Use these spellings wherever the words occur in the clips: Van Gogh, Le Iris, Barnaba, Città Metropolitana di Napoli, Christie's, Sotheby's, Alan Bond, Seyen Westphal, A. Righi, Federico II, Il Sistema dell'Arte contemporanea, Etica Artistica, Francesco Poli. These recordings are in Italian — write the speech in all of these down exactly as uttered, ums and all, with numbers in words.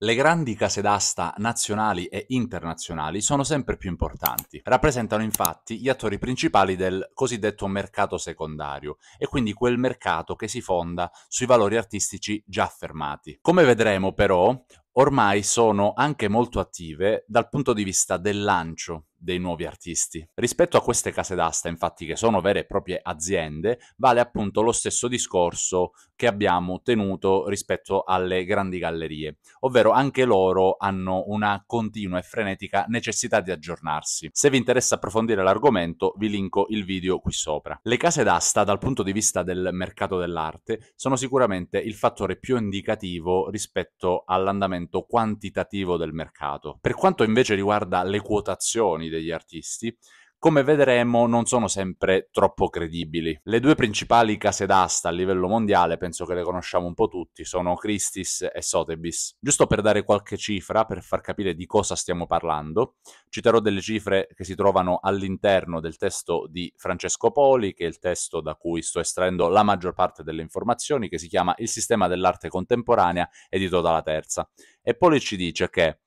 Le grandi case d'asta nazionali e internazionali sono sempre più importanti. Rappresentano infatti gli attori principali del cosiddetto mercato secondario, e quindi quel mercato che si fonda sui valori artistici già affermati. Come vedremo però, ormai sono anche molto attive dal punto di vista del lancio dei nuovi artisti. Rispetto a queste case d'asta, infatti, che sono vere e proprie aziende, vale appunto lo stesso discorso che abbiamo tenuto rispetto alle grandi gallerie, ovvero anche loro hanno una continua e frenetica necessità di aggiornarsi. Se vi interessa approfondire l'argomento, vi linko il video qui sopra. Le case d'asta, dal punto di vista del mercato dell'arte, sono sicuramente il fattore più indicativo rispetto all'andamento quantitativo del mercato. Per quanto invece riguarda le quotazioni degli artisti, come vedremo, non sono sempre troppo credibili. Le due principali case d'asta a livello mondiale, penso che le conosciamo un po' tutti, sono Christie's e Sotheby's. Giusto per dare qualche cifra, per far capire di cosa stiamo parlando, citerò delle cifre che si trovano all'interno del testo di Francesco Poli, che è il testo da cui sto estraendo la maggior parte delle informazioni, che si chiama Il Sistema dell'Arte contemporanea, edito dalla Terza. E Poli ci dice che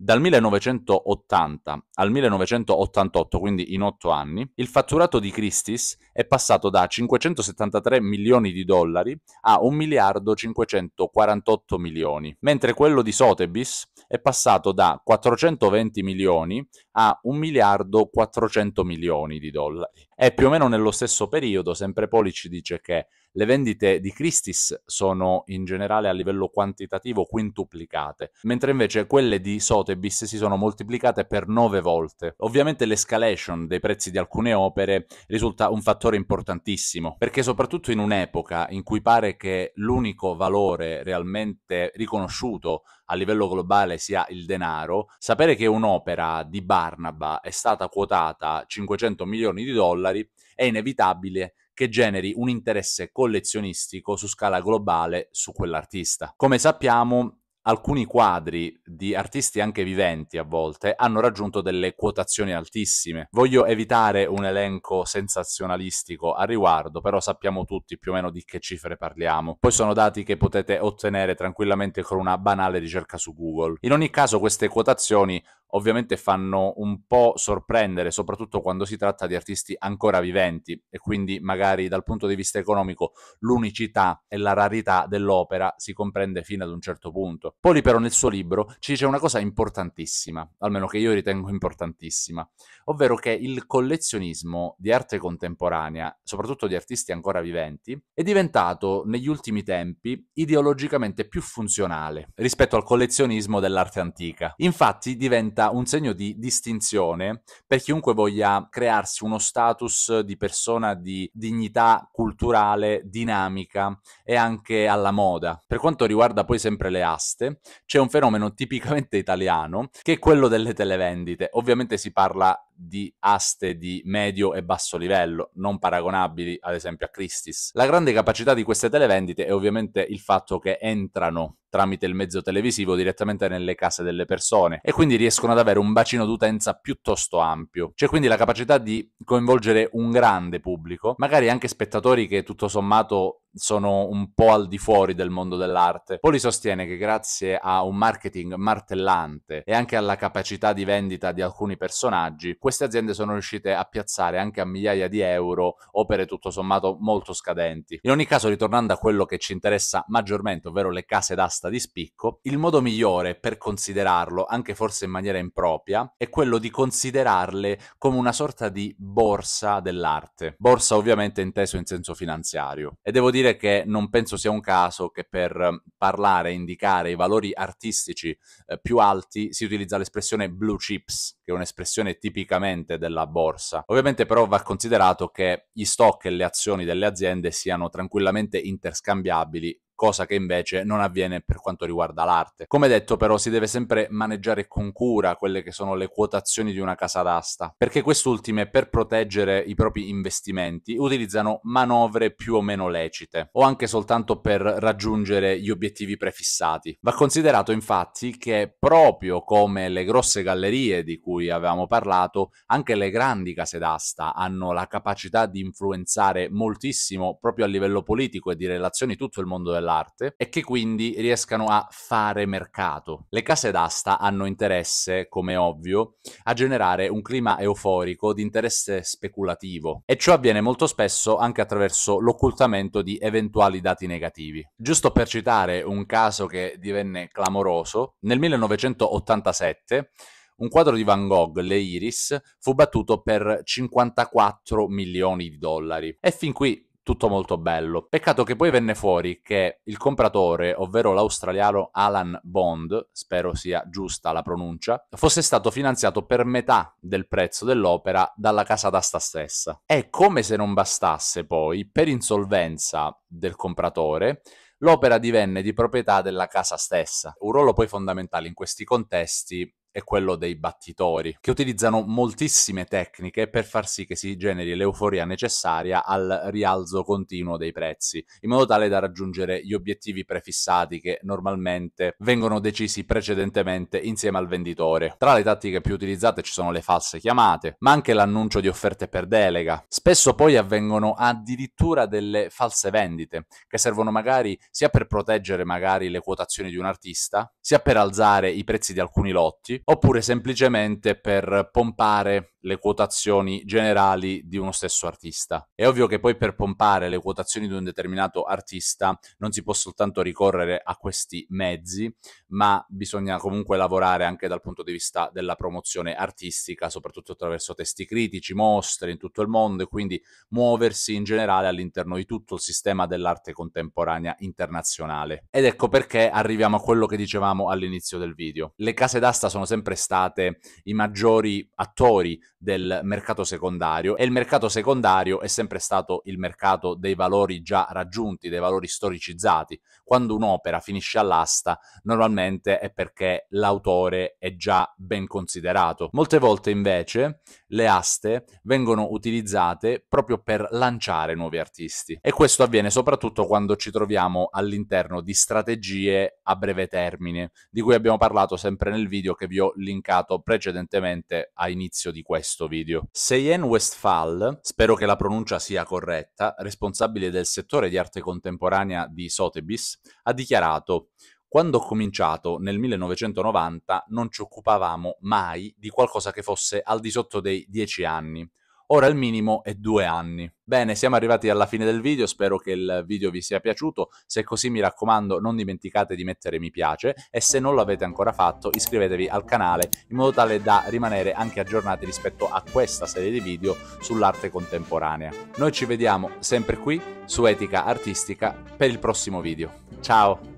dal millenovecentottanta al millenovecentottantotto, quindi in otto anni, il fatturato di Christie's è passato da cinquecentosettantatré milioni di dollari a un miliardo cinquecentoquarantotto milioni, mentre quello di Sotheby's è passato da quattrocentoventi milioni a un miliardo quattrocento milioni di dollari. È più o meno nello stesso periodo, sempre Poli ci dice che le vendite di Christie's sono in generale a livello quantitativo quintuplicate, mentre invece quelle di Sotheby's si sono moltiplicate per nove volte. Ovviamente l'escalation dei prezzi di alcune opere risulta un fattore importantissimo, perché soprattutto in un'epoca in cui pare che l'unico valore realmente riconosciuto a livello globale sia il denaro, sapere che un'opera di Barnaba è stata quotata cinquecento milioni di dollari è inevitabile che generi un interesse collezionistico su scala globale su quell'artista. Come sappiamo, alcuni quadri di artisti anche viventi a volte hanno raggiunto delle quotazioni altissime. Voglio evitare un elenco sensazionalistico al riguardo, però sappiamo tutti più o meno di che cifre parliamo. Poi sono dati che potete ottenere tranquillamente con una banale ricerca su Google. In ogni caso, queste quotazioni ovviamente fanno un po' sorprendere, soprattutto quando si tratta di artisti ancora viventi, e quindi magari dal punto di vista economico l'unicità e la rarità dell'opera si comprende fino ad un certo punto. Poli però nel suo libro ci dice una cosa importantissima, almeno che io ritengo importantissima, ovvero che il collezionismo di arte contemporanea, soprattutto di artisti ancora viventi, è diventato negli ultimi tempi ideologicamente più funzionale rispetto al collezionismo dell'arte antica. Infatti diventa un segno di distinzione per chiunque voglia crearsi uno status di persona di dignità culturale, dinamica e anche alla moda. Per quanto riguarda poi sempre le aste, c'è un fenomeno tipicamente italiano che è quello delle televendite. Ovviamente si parla di aste di medio e basso livello, non paragonabili ad esempio a Christie's. La grande capacità di queste televendite è ovviamente il fatto che entrano tramite il mezzo televisivo direttamente nelle case delle persone e quindi riescono ad avere un bacino d'utenza piuttosto ampio. C'è quindi la capacità di coinvolgere un grande pubblico, magari anche spettatori che tutto sommato sono un po' al di fuori del mondo dell'arte. Poli sostiene che grazie a un marketing martellante e anche alla capacità di vendita di alcuni personaggi, queste aziende sono riuscite a piazzare anche a migliaia di euro opere tutto sommato molto scadenti. In ogni caso, ritornando a quello che ci interessa maggiormente, ovvero le case d'asta di spicco, il modo migliore per considerarlo, anche forse in maniera impropria, è quello di considerarle come una sorta di borsa dell'arte. Borsa ovviamente inteso in senso finanziario. E devo dire che non penso sia un caso che per parlare e indicare i valori artistici eh, più alti si utilizza l'espressione blue chips, che è un'espressione tipicamente della borsa. Ovviamente però va considerato che gli stock e le azioni delle aziende siano tranquillamente interscambiabili, cosa che invece non avviene per quanto riguarda l'arte. Come detto però, si deve sempre maneggiare con cura quelle che sono le quotazioni di una casa d'asta, perché quest'ultime, per proteggere i propri investimenti, utilizzano manovre più o meno lecite, o anche soltanto per raggiungere gli obiettivi prefissati. Va considerato infatti che, proprio come le grosse gallerie di cui avevamo parlato, anche le grandi case d'asta hanno la capacità di influenzare moltissimo proprio a livello politico e di relazioni tutto il mondo dell'arte. dell'arte e che quindi riescano a fare mercato. Le case d'asta hanno interesse, come ovvio, a generare un clima euforico di interesse speculativo, e ciò avviene molto spesso anche attraverso l'occultamento di eventuali dati negativi. Giusto per citare un caso che divenne clamoroso, nel millenovecentottantasette un quadro di Van Gogh, Le Iris, fu battuto per cinquantaquattro milioni di dollari. E fin qui tutto molto bello. Peccato che poi venne fuori che il compratore, ovvero l'australiano Alan Bond, spero sia giusta la pronuncia, fosse stato finanziato per metà del prezzo dell'opera dalla casa d'asta stessa. E come se non bastasse poi, per insolvenza del compratore, l'opera divenne di proprietà della casa stessa. Un ruolo poi fondamentale in questi contesti è quello dei battitori, che utilizzano moltissime tecniche per far sì che si generi l'euforia necessaria al rialzo continuo dei prezzi, in modo tale da raggiungere gli obiettivi prefissati che normalmente vengono decisi precedentemente insieme al venditore. Tra le tattiche più utilizzate ci sono le false chiamate, ma anche l'annuncio di offerte per delega. Spesso poi avvengono addirittura delle false vendite, che servono magari sia per proteggere magari le quotazioni di un artista, sia per alzare i prezzi di alcuni lotti, oppure semplicemente per pompare le quotazioni generali di uno stesso artista. È ovvio che poi per pompare le quotazioni di un determinato artista non si può soltanto ricorrere a questi mezzi, ma bisogna comunque lavorare anche dal punto di vista della promozione artistica, soprattutto attraverso testi critici, mostre in tutto il mondo, e quindi muoversi in generale all'interno di tutto il sistema dell'arte contemporanea internazionale. Ed ecco perché arriviamo a quello che dicevamo all'inizio del video. Le case d'asta sono sempre state i maggiori attori del mercato secondario, e il mercato secondario è sempre stato il mercato dei valori già raggiunti, dei valori storicizzati. Quando un'opera finisce all'asta, normalmente è perché l'autore è già ben considerato. Molte volte invece le aste vengono utilizzate proprio per lanciare nuovi artisti, e questo avviene soprattutto quando ci troviamo all'interno di strategie a breve termine, di cui abbiamo parlato sempre nel video che vi ho linkato precedentemente a inizio di questo video. Seyen Westphal, spero che la pronuncia sia corretta, responsabile del settore di arte contemporanea di Sotheby's, ha dichiarato: quando ho cominciato nel millenovecentonovanta non ci occupavamo mai di qualcosa che fosse al di sotto dei dieci anni. Ora il minimo è due anni. Bene, siamo arrivati alla fine del video, spero che il video vi sia piaciuto. Se è così, mi raccomando, non dimenticate di mettere mi piace, e se non l'avete ancora fatto iscrivetevi al canale in modo tale da rimanere anche aggiornati rispetto a questa serie di video sull'arte contemporanea. Noi ci vediamo sempre qui su Etica Artistica per il prossimo video. Ciao!